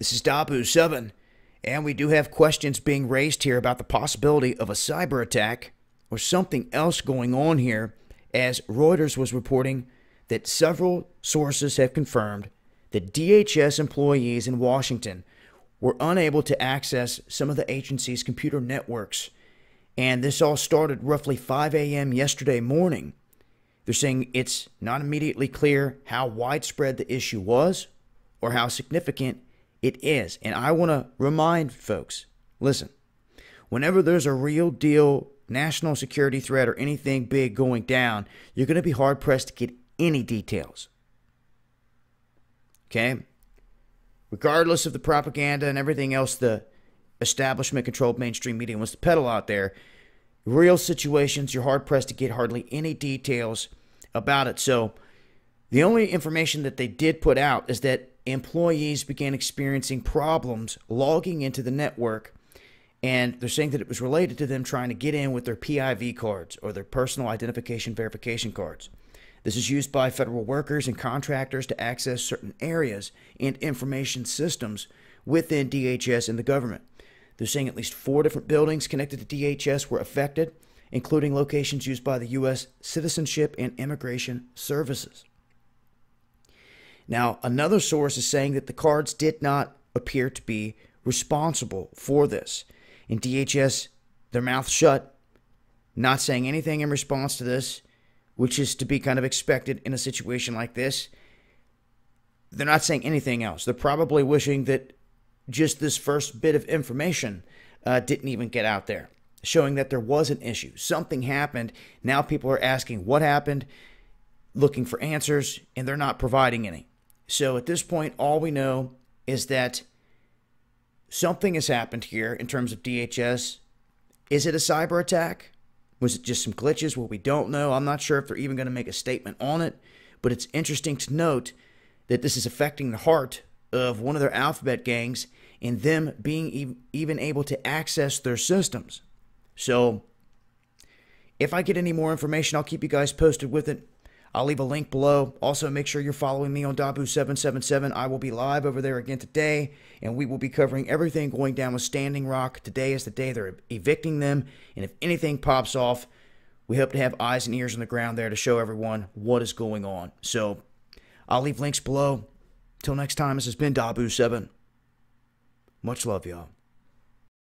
This is Dahboo77, and we do have questions being raised here about the possibility of a cyber attack or something else going on here, as Reuters was reporting that several sources have confirmed that DHS employees in Washington were unable to access some of the agency's computer networks. And this all started roughly 5 a.m. yesterday morning. They're saying it's not immediately clear how widespread the issue was or how significant it is. And I want to remind folks, listen, whenever there's a real deal national security threat or anything big going down, you're going to be hard-pressed to get any details. Okay? Regardless of the propaganda and everything else the establishment-controlled mainstream media wants to peddle out there, real situations, you're hard-pressed to get hardly any details about it. So the only information that they did put out is that employees began experiencing problems logging into the network, and they're saying that it was related to them trying to get in with their PIV cards or their personal identification verification cards. This is used by federal workers and contractors to access certain areas and information systems within DHS and the government. They're saying at least 4 different buildings connected to DHS were affected, including locations used by the US Citizenship and Immigration Services. Now, another source is saying that the cards did not appear to be responsible for this. And DHS, their mouth shut, not saying anything in response to this, which is to be kind of expected in a situation like this. They're not saying anything else. They're probably wishing that just this first bit of information didn't even get out there, showing that there was an issue. Something happened. Now people are asking what happened, looking for answers, and they're not providing any. So at this point, all we know is that something has happened here in terms of DHS. Is it a cyber attack? Was it just some glitches? Well, we don't know. I'm not sure if they're even going to make a statement on it, but it's interesting to note that this is affecting the heart of one of their alphabet gangs and them being even able to access their systems. So if I get any more information, I'll keep you guys posted with it. I'll leave a link below. Also, make sure you're following me on Dahboo777. I will be live over there again today, and we will be covering everything going down with Standing Rock. Today is the day they're evicting them, and if anything pops off, we hope to have eyes and ears on the ground there to show everyone what is going on. So I'll leave links below. Till next time, this has been Dahboo7. Much love, y'all.